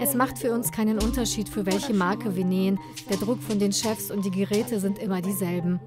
Es macht für uns keinen Unterschied, für welche Marke wir nähen. Der Druck von den Chefs und die Geräte sind immer dieselben.